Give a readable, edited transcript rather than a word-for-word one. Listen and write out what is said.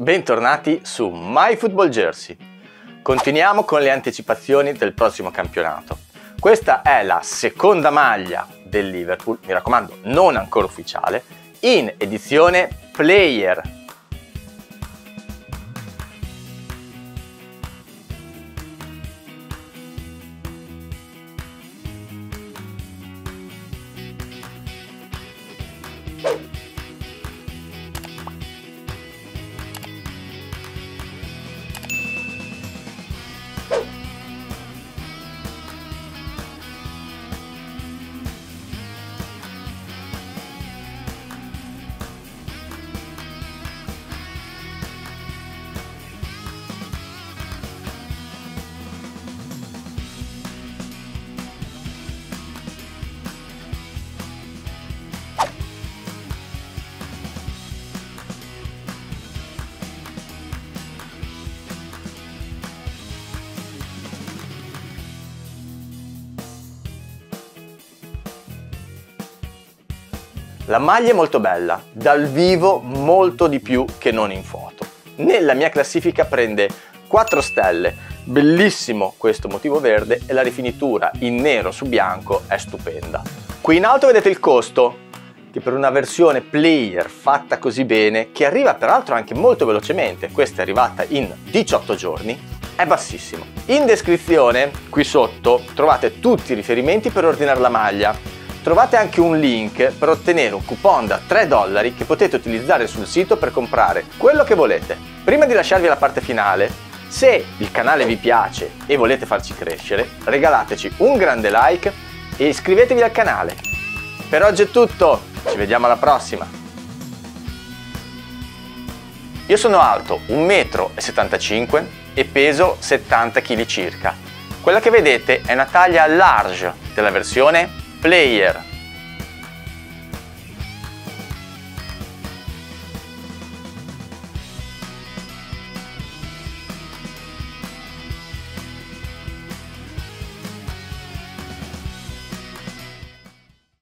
Bentornati su MyFootballJersey. Continuiamo con le anticipazioni del prossimo campionato. Questa è la seconda maglia del Liverpool, mi raccomando non ancora ufficiale, in edizione player. La maglia è molto bella, dal vivo molto di più che non in foto. Nella mia classifica prende 4 stelle, bellissimo questo motivo verde e la rifinitura in nero su bianco è stupenda. Qui in alto vedete il costo, che per una versione player fatta così bene, che arriva peraltro anche molto velocemente, questa è arrivata in 18 giorni, è bassissimo. In descrizione, qui sotto, trovate tutti i riferimenti per ordinare la maglia. Trovate anche un link per ottenere un coupon da $3 che potete utilizzare sul sito per comprare quello che volete. Prima di lasciarvi alla parte finale, se il canale vi piace e volete farci crescere, regalateci un grande like e iscrivetevi al canale. Per oggi è tutto, ci vediamo alla prossima! Io sono alto 1,75 m e peso 70 kg circa. Quella che vedete è una taglia large della versione player.